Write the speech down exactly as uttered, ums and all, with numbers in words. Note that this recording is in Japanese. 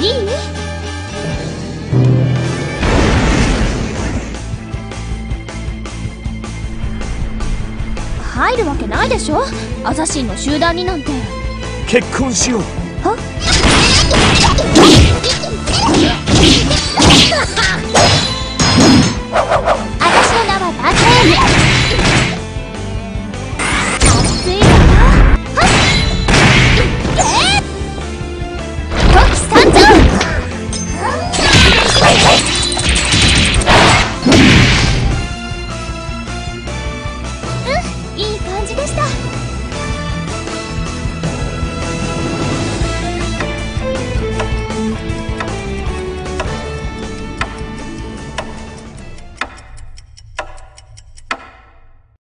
いい？入るわけないでしょ、アサシンの集団になんて。結婚しよう。はっ